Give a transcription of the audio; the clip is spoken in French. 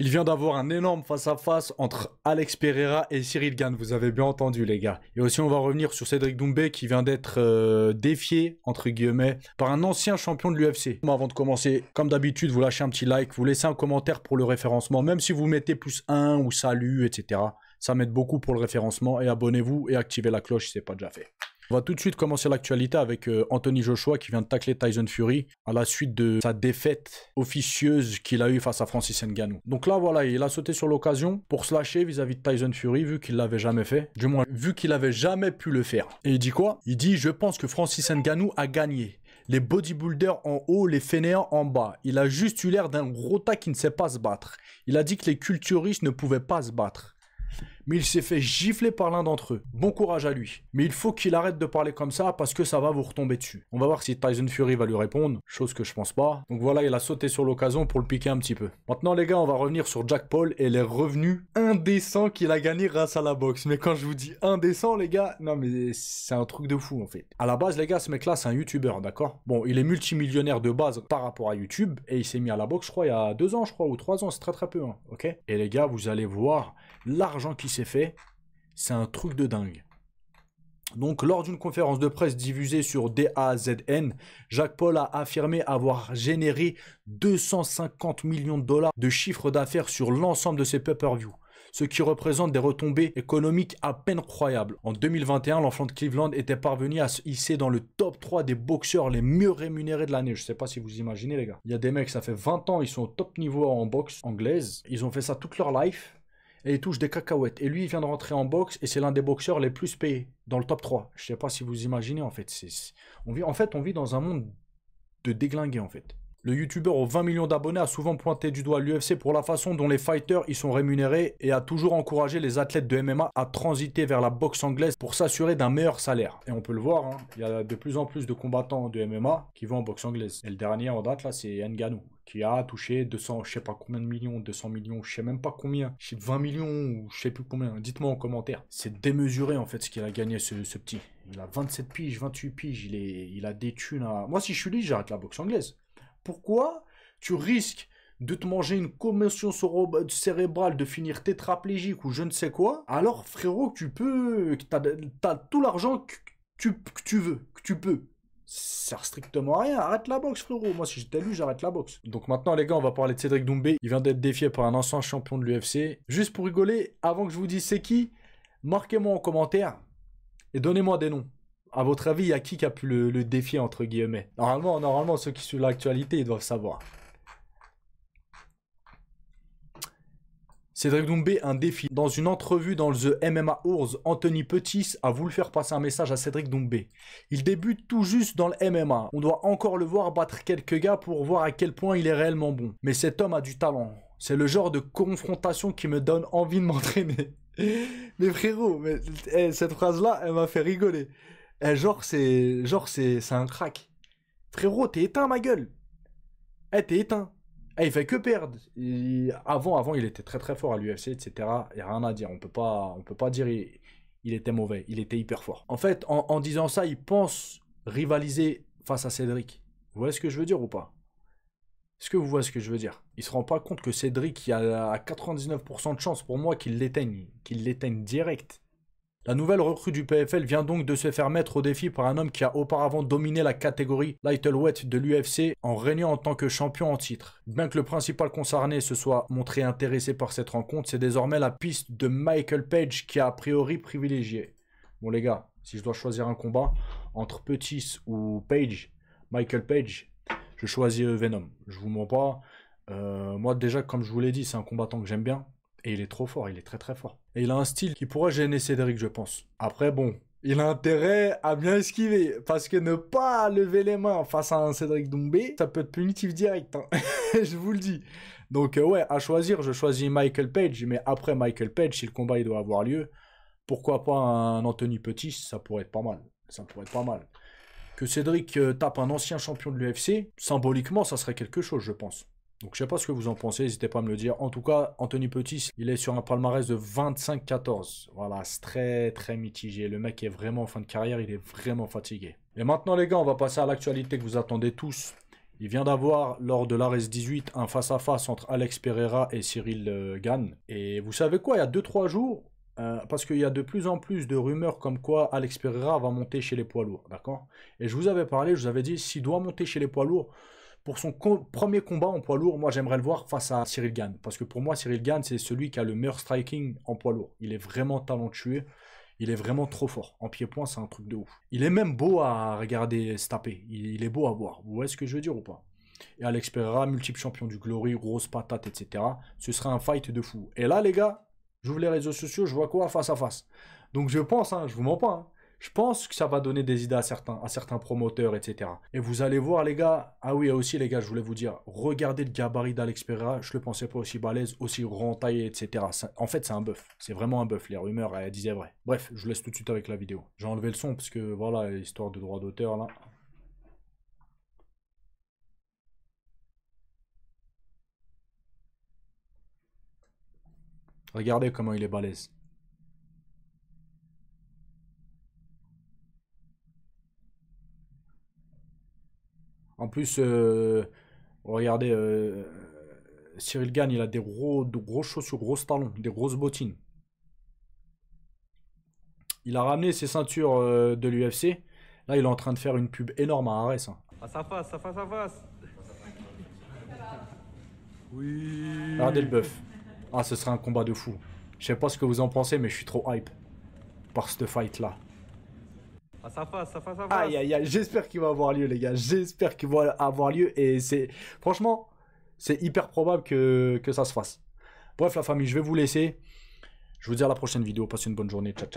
Il vient d'avoir un énorme face-à-face entre Alex Pereira et Cyril Gane, vous avez bien entendu les gars. Et aussi on va revenir sur Cédric Doumbé qui vient d'être défié, entre guillemets, par un ancien champion de l'UFC. Avant de commencer, comme d'habitude, vous lâchez un petit like, vous laissez un commentaire pour le référencement, même si vous mettez +1 ou salut, etc. Ça m'aide beaucoup pour le référencement et abonnez-vous et activez la cloche si ce n'est pas déjà fait. On va tout de suite commencer l'actualité avec Anthony Joshua qui vient de tacler Tyson Fury à la suite de sa défaite officieuse qu'il a eue face à Francis Ngannou. Donc là, voilà, il a sauté sur l'occasion pour se lâcher vis-à-vis de Tyson Fury vu qu'il l'avait jamais fait, du moins vu qu'il n'avait jamais pu le faire. Et il dit quoi? Il dit « Je pense que Francis Ngannou a gagné. Les bodybuilders en haut, les fainéants en bas. Il a juste eu l'air d'un gros tas qui ne sait pas se battre. Il a dit que les culturistes ne pouvaient pas se battre. » Mais il s'est fait gifler par l'un d'entre eux. Bon courage à lui. Mais il faut qu'il arrête de parler comme ça parce que ça va vous retomber dessus. On va voir si Tyson Fury va lui répondre, chose que je pense pas. Donc voilà, il a sauté sur l'occasion pour le piquer un petit peu. Maintenant les gars, on va revenir sur Jack Paul et les revenus indécents qu'il a gagnés grâce à la boxe. Mais quand je vous dis indécent les gars, non mais c'est un truc de fou en fait. À la base les gars, ce mec là c'est un youtubeur, d'accord? Bon, il est multimillionnaire de base par rapport à YouTube et il s'est mis à la boxe je crois il y a 2 ans je crois ou 3 ans, c'est très peu hein, ok? Et les gars, vous allez voir l'argent qui s'est fait, c'est un truc de dingue. Donc lors d'une conférence de presse diffusée sur DAZN, Jack Paul a affirmé avoir généré 250 millions de dollars de chiffre d'affaires sur l'ensemble de ses pay-per-view, ce qui représente des retombées économiques à peine croyables. En 2021, l'enfant de Cleveland était parvenu à se hisser dans le top 3 des boxeurs les mieux rémunérés de l'année. Je sais pas si vous imaginez les gars. Il y a des mecs, ça fait 20 ans, ils sont au top niveau en boxe anglaise. Ils ont fait ça toute leur life. Et il touche des cacahuètes. Et lui, il vient de rentrer en boxe et c'est l'un des boxeurs les plus payés dans le top 3. Je sais pas si vous imaginez en fait. On vit dans un monde de déglingués en fait. Le youtubeur aux 20 millions d'abonnés a souvent pointé du doigt l'UFC pour la façon dont les fighters y sont rémunérés et a toujours encouragé les athlètes de MMA à transiter vers la boxe anglaise pour s'assurer d'un meilleur salaire. Et on peut le voir, hein, il y a de plus en plus de combattants de MMA qui vont en boxe anglaise. Et le dernier en date là, c'est Ngannou, qui a touché 200, je sais pas combien de millions, 200 millions, je sais même pas combien, je sais 20 millions ou je sais plus combien, dites-moi en commentaire. C'est démesuré en fait ce qu'il a gagné ce petit. Il a 27 piges, 28 piges, il a des thunes à... Moi si je suis lui, j'arrête la boxe anglaise. Pourquoi tu risques de te manger une commotion cérébrale, de finir tétraplégique ou je ne sais quoi, alors frérot que tu peux, que t'as tout l'argent que tu peux. Ça sert strictement à rien, arrête la boxe frérot, moi si j'étais lui j'arrête la boxe. Donc maintenant les gars, on va parler de Cédric Doumbé, il vient d'être défié par un ancien champion de l'UFC. Juste pour rigoler, avant que je vous dise c'est qui, marquez-moi en commentaire et donnez-moi des noms. À votre avis, il y a qui a pu le défier entre guillemets? Normalement ceux qui suivent l'actualité ils doivent savoir. Cédric Doumbé, un défi. Dans une entrevue dans The MMA Wars, Anthony Pettis a voulu faire passer un message à Cédric Doumbé. Il débute tout juste dans le MMA. On doit encore le voir battre quelques gars pour voir à quel point il est réellement bon. Mais cet homme a du talent. C'est le genre de confrontation qui me donne envie de m'entraîner. Mais frérot, mais, cette phrase-là, elle m'a fait rigoler. Eh, genre c'est un crack. Frérot, t'es éteint ma gueule. Eh, t'es éteint. Eh, il fait que perdre. Avant, il était très fort à l'UFC, etc. Il n'y a rien à dire. On peut pas dire il était mauvais. Il était hyper fort. En fait, en disant ça, il pense rivaliser face à Cédric. Vous voyez ce que je veux dire ou pas? Est-ce que vous voyez ce que je veux dire? Il se rend pas compte que Cédric, il y a 99% de chance pour moi qu'il l'éteigne direct. La nouvelle recrue du PFL vient donc de se faire mettre au défi par un homme qui a auparavant dominé la catégorie lightweight de l'UFC en régnant en tant que champion en titre. Bien que le principal concerné se soit montré intéressé par cette rencontre, c'est désormais la piste de Michael Page qui est a priori privilégiée. Bon les gars, si je dois choisir un combat entre Pettis ou Page, Michael Page, je choisis Venom. Je vous mens pas, moi déjà comme je vous l'ai dit, c'est un combattant que j'aime bien. Et il est trop fort, il est très fort. Et il a un style qui pourrait gêner Cédric, je pense. Après, bon, il a intérêt à bien esquiver. Parce que ne pas lever les mains face à un Cédric Doumbé, ça peut être punitif direct. Hein. Je vous le dis. Donc, ouais, à choisir, je choisis Michael Page. Mais après Michael Page, si le combat il doit avoir lieu, pourquoi pas un Anthony Pettis, ça pourrait être pas mal. Ça pourrait être pas mal. Que Cédric tape un ancien champion de l'UFC, symboliquement, ça serait quelque chose, je pense. Donc je sais pas ce que vous en pensez, n'hésitez pas à me le dire. En tout cas, Anthony Pettis, il est sur un palmarès de 25-14. Voilà, c'est très mitigé. Le mec est vraiment en fin de carrière, il est vraiment fatigué. Et maintenant les gars, on va passer à l'actualité que vous attendez tous. Il vient d'avoir, lors de l'ARES 18, un face-à-face entre Alex Pereira et Cyril Gane. Et vous savez quoi, il y a 2-3 jours, parce qu'il y a de plus en plus de rumeurs comme quoi Alex Pereira va monter chez les poids lourds, d'accord? Et je vous avais parlé, je vous avais dit, s'il doit monter chez les poids lourds, pour son premier combat en poids lourd, moi j'aimerais le voir face à Cyril Gane. Parce que pour moi, Cyril Gane, c'est celui qui a le meilleur striking en poids lourd. Il est vraiment talentueux. Il est vraiment trop fort. En pied-point, c'est un truc de ouf. Il est même beau à regarder se taper. Il est beau à voir. Vous voyez ce que je veux dire ou pas? Et Alex Pereira, multiple champion du Glory, grosse patate, etc. Ce serait un fight de fou. Et là, les gars, j'ouvre les réseaux sociaux, je vois quoi face à face. Donc je pense, hein, je vous mens pas, hein, je pense que ça va donner des idées à certains promoteurs, etc. Et vous allez voir, les gars. Ah oui, aussi, les gars, je voulais vous dire, regardez le gabarit d'Alex Pereira. Je le pensais pas aussi balèze, aussi grand taillé, etc. Ça, en fait, c'est un bœuf. C'est vraiment un bœuf. Les rumeurs, elles disaient vrai. Bref, je vous laisse tout de suite avec la vidéo. J'ai enlevé le son parce que, voilà, histoire de droit d'auteur, là. Regardez comment il est balèze. En plus, regardez, Cyril Gane, il a des gros chaussures, gros talons, des grosses bottines. Il a ramené ses ceintures de l'UFC. Là, il est en train de faire une pub énorme à Arès. Hein. Ah, ça passe, ça passe, ça passe. Oui. Regardez le bœuf. Ah, ce serait un combat de fou. Je sais pas ce que vous en pensez, mais je suis trop hype par ce fight-là. Ah, ça passe, ça passe, ça passe. Aïe, aïe, aïe. J'espère qu'il va avoir lieu, les gars. J'espère qu'il va avoir lieu. Et c'est... Franchement, c'est hyper probable que ça se fasse. Bref, la famille, je vais vous laisser. Je vous dis à la prochaine vidéo. Passez une bonne journée. Ciao, ciao.